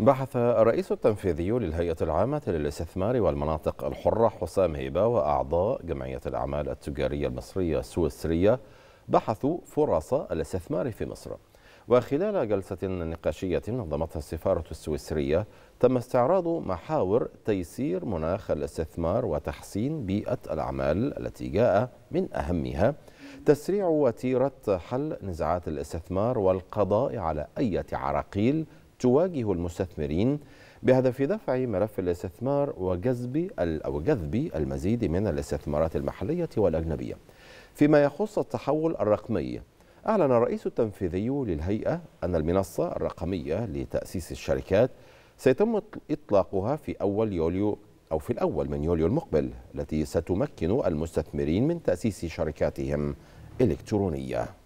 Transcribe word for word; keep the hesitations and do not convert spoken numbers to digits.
بحث الرئيس التنفيذي للهيئة العامة للاستثمار والمناطق الحرة حسام هيبه وأعضاء جمعية الأعمال التجارية المصرية السويسرية بحثوا فرص الاستثمار في مصر. وخلال جلسة نقاشية نظمتها السفارة السويسرية تم استعراض محاور تيسير مناخ الاستثمار وتحسين بيئة الأعمال التي جاء من أهمها تسريع وتيرة حل نزاعات الاستثمار والقضاء على أي عراقيل تواجه المستثمرين بهدف دفع ملف الاستثمار وجذب أو جذب المزيد من الاستثمارات المحلية والأجنبية. فيما يخص التحول الرقمي، أعلن الرئيس التنفيذي للهيئة أن المنصة الرقمية لتأسيس الشركات سيتم إطلاقها في أول يوليو أو في الأول من يوليو المقبل، التي ستمكن المستثمرين من تأسيس شركاتهم الإلكترونية.